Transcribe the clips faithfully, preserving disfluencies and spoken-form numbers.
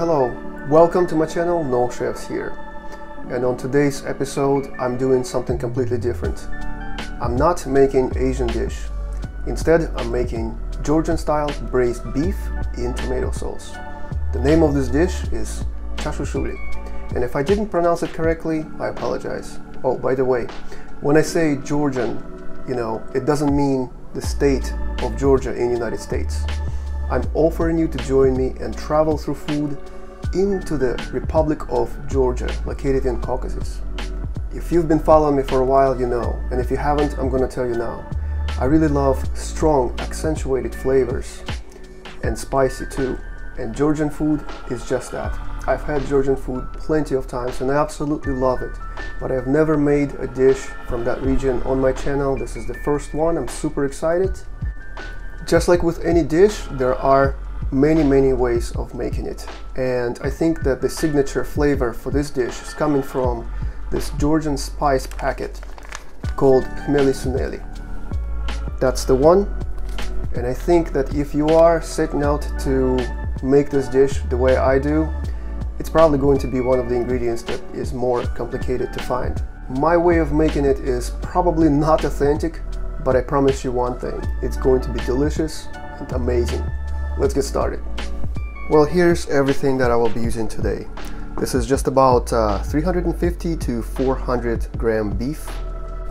hello, welcome to my channel, No Chefs here. And on today's episode I'm doing something completely different. I'm not making Asian dish. Instead I'm making Georgian style braised beef in tomato sauce. The name of this dish is chashushuli, and if I didn't pronounce it correctly, I apologize. Oh, by the way, when I say Georgian, you know, it doesn't mean the state of Georgia in the United States. I'm offering you to join me and travel through food into the Republic of Georgia, located in Caucasus. If you've been following me for a while, you know, and if you haven't, I'm gonna tell you now. I really love strong, accentuated flavors, and spicy too. And Georgian food is just that. I've had Georgian food plenty of times and I absolutely love it, but I've never made a dish from that region on my channel. This is the first one. I'm super excited. Just like with any dish, there are many, many ways of making it. And I think that the signature flavor for this dish is coming from this Georgian spice packet called Khmeli Suneli. That's the one. And I think that if you are setting out to make this dish the way I do, it's probably going to be one of the ingredients that is more complicated to find. My way of making it is probably not authentic, but I promise you one thing, it's going to be delicious and amazing. Let's get started. Well, here's everything that I will be using today. This is just about uh, three hundred fifty to four hundred gram beef.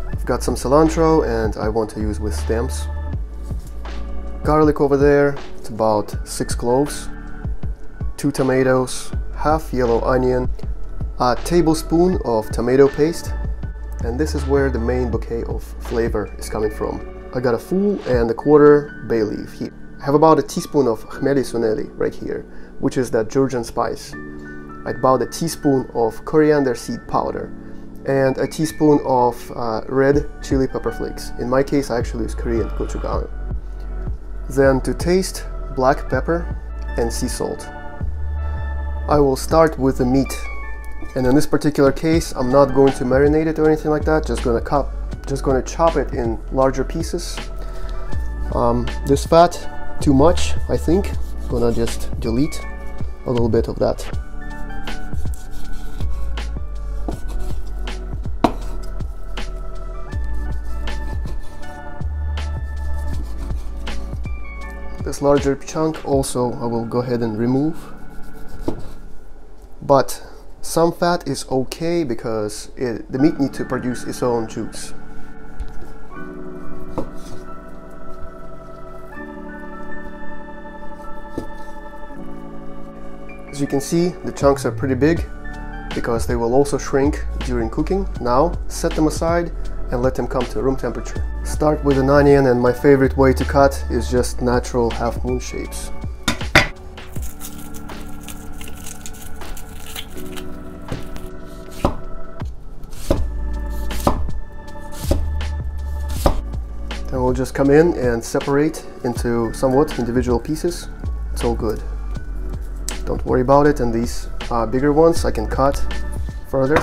I've got some cilantro and I want to use with stems. Garlic over there, it's about six cloves. Two tomatoes, half yellow onion, a tablespoon of tomato paste. And this is where the main bouquet of flavor is coming from. I got a full and a quarter bay leaf here. I have about a teaspoon of Khmeli Suneli right here, which is that Georgian spice. About a teaspoon of coriander seed powder and a teaspoon of uh, red chili pepper flakes. In my case, I actually use Korean gochugaru. Then to taste, black pepper and sea salt. I will start with the meat. And in this particular case, I'm not going to marinate it or anything like that. Just gonna chop, just gonna chop it in larger pieces. Um, this fat, too much, I think. Gonna just delete a little bit of that. This larger chunk also I will go ahead and remove. But some fat is okay because it, the meat needs to produce its own juice. As you can see, the chunks are pretty big because they will also shrink during cooking. Now set them aside and let them come to room temperature. Start with an onion, and my favorite way to cut is just natural half moon shapes. Then we'll just come in and separate into somewhat individual pieces. It's all good. Don't worry about it, and these uh, bigger ones I can cut further.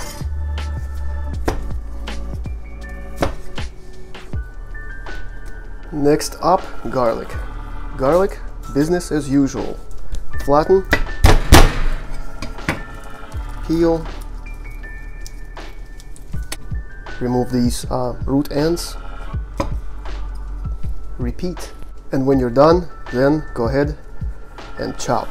Next up, garlic. Garlic, business as usual. Flatten, peel, remove these uh, root ends, repeat. And when you're done, then go ahead and chop.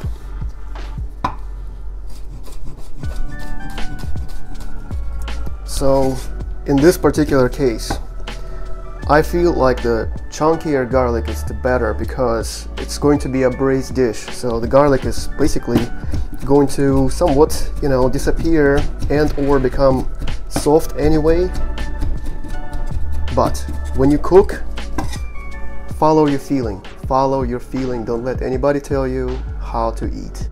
So, in this particular case, I feel like the chunkier garlic is the better because it's going to be a braised dish, so the garlic is basically going to somewhat, you know, disappear and or become soft anyway. But when you cook, follow your feeling, follow your feeling. Don't let anybody tell you how to eat.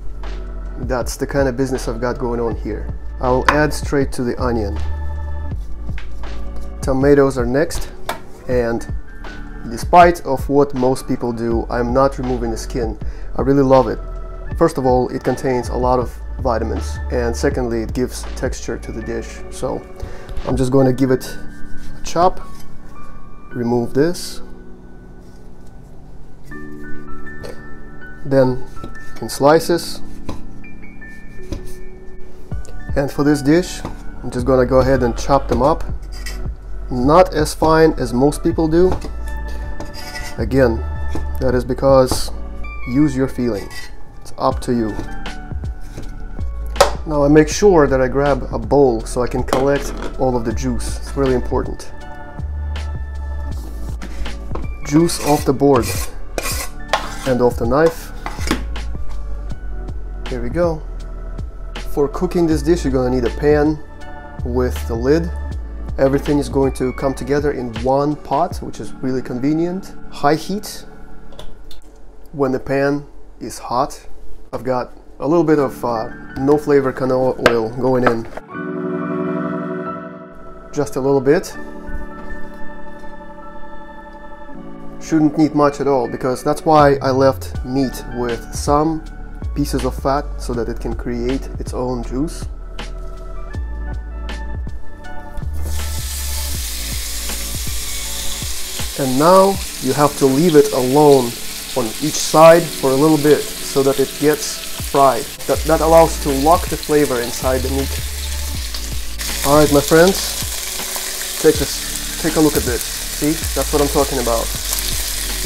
That's the kind of business I've got going on here. I'll add straight to the onion. Tomatoes are next. And despite of what most people do, I'm not removing the skin. I really love it. First of all, it contains a lot of vitamins, and secondly, it gives texture to the dish. So I'm just going to give it a chop, remove this, then in slices, And for this dish, I'm just gonna go ahead and chop them up. Not as fine as most people do. Again, that is because use your feeling. It's up to you. Now I make sure that I grab a bowl so I can collect all of the juice. It's really important. Juice off the board and off the knife. Here we go. For cooking this dish, you're gonna need a pan with the lid. Everything is going to come together in one pot, which is really convenient. High heat. When the pan is hot, I've got a little bit of uh, no flavor canola oil going in. Just a little bit. Shouldn't need much at all, because that's why I left meat with some pieces of fat so that it can create its own juice. And now you have to leave it alone on each side for a little bit so that it gets fried. That, that allows to lock the flavor inside the meat. Alright my friends, take, this, take a look at this. See, that's what I'm talking about.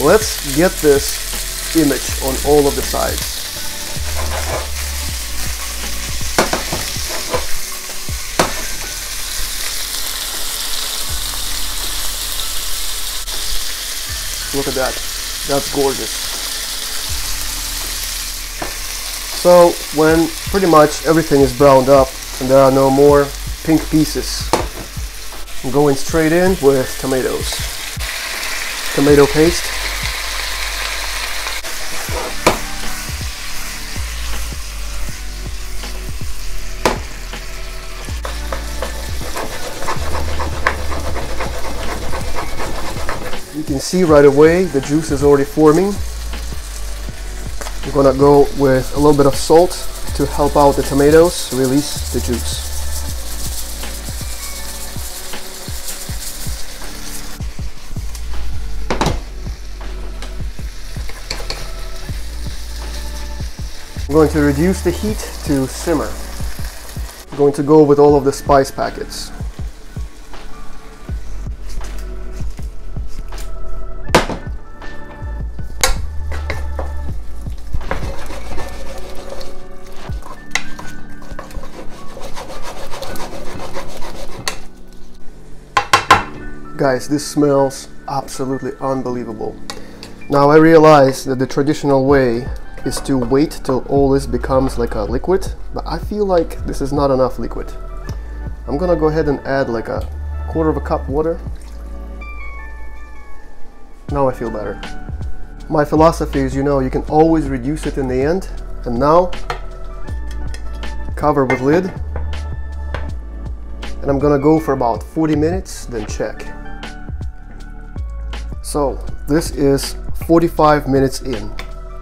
Let's get this image on all of the sides. Look at that, that's gorgeous. So when pretty much everything is browned up and there are no more pink pieces, I'm going straight in with tomatoes. Tomato paste. You can see right away the juice is already forming. I'm gonna go with a little bit of salt to help out the tomatoes release the juice. I'm going to reduce the heat to simmer. I'm going to go with all of the spice packets. Guys, this smells absolutely unbelievable. Now I realize that the traditional way is to wait till all this becomes like a liquid, but I feel like this is not enough liquid. I'm gonna go ahead and add like a quarter of a cup water. Now I feel better. My philosophy is, you know, you can always reduce it in the end. And now, cover with lid. And I'm gonna go for about forty minutes, then check. So this is forty-five minutes in.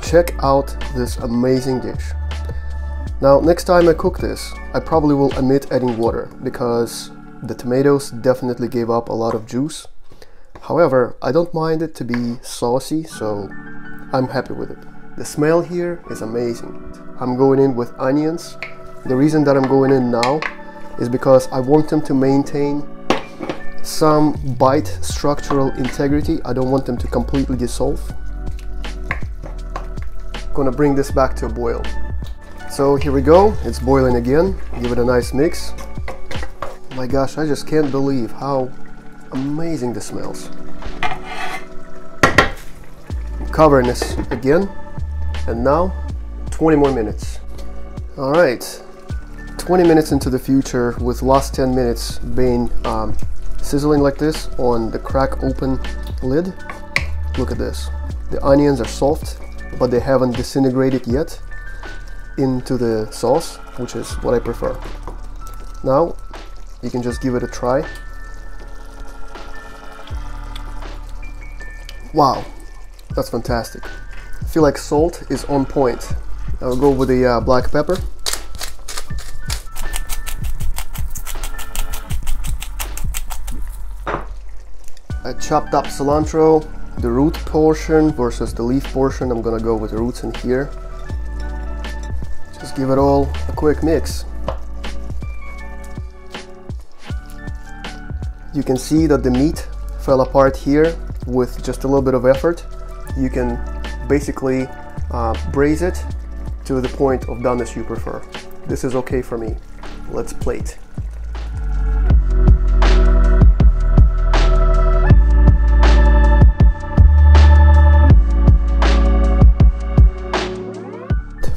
Check out this amazing dish. Now next time I cook this, I probably will omit adding water because the tomatoes definitely gave up a lot of juice. However, I don't mind it to be saucy, so I'm happy with it. The smell here is amazing. I'm going in with onions. The reason that I'm going in now is because I want them to maintain some bite structural integrity. I don't want them to completely dissolve. I'm gonna bring this back to a boil. So here we go, it's boiling again. Give it a nice mix. My gosh, I just can't believe how amazing this smells. I'm covering this again. And now, twenty more minutes. All right. twenty minutes into the future, with last ten minutes being um, sizzling like this on the crack open lid. Look at this. The onions are soft, but they haven't disintegrated yet into the sauce, which is what I prefer. Now you can just give it a try. Wow, that's fantastic. I feel like salt is on point. I'll go with the uh, black pepper. I chopped up cilantro, the root portion versus the leaf portion. I'm gonna go with the roots in here. Just give it all a quick mix. You can see that the meat fell apart here with just a little bit of effort. You can basically uh, braise it to the point of doneness you prefer. This is okay for me. Let's plate.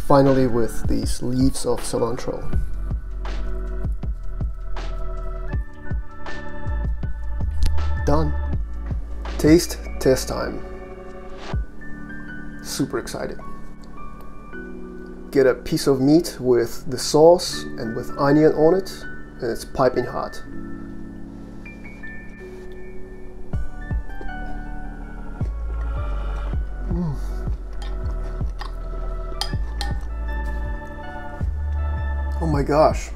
Finally, with these leaves of cilantro. Done. Taste test time. Super excited. Get a piece of meat with the sauce and with onion on it, and it's piping hot. Mm. Oh my gosh.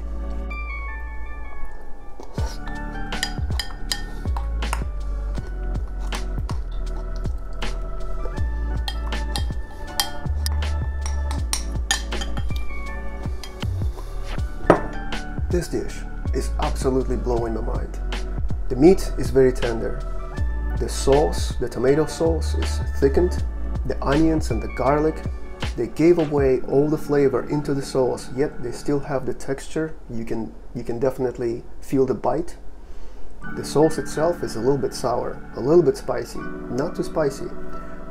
This dish is absolutely blowing my mind. The meat is very tender. The sauce, the tomato sauce, is thickened. The onions and the garlic, they gave away all the flavor into the sauce, yet they still have the texture. You can, you can definitely feel the bite. The sauce itself is a little bit sour, a little bit spicy, not too spicy.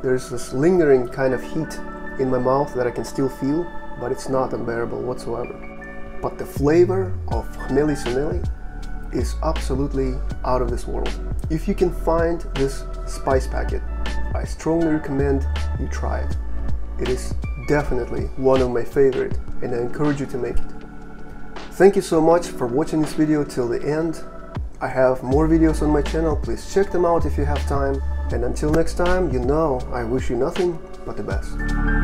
There's this lingering kind of heat in my mouth that I can still feel, but it's not unbearable whatsoever. But the flavor of Khmeli Suneli is absolutely out of this world. If you can find this spice packet, I strongly recommend you try it. It is definitely one of my favorite, and I encourage you to make it. Thank you so much for watching this video till the end. I have more videos on my channel, please check them out if you have time. And until next time, you know I wish you nothing but the best.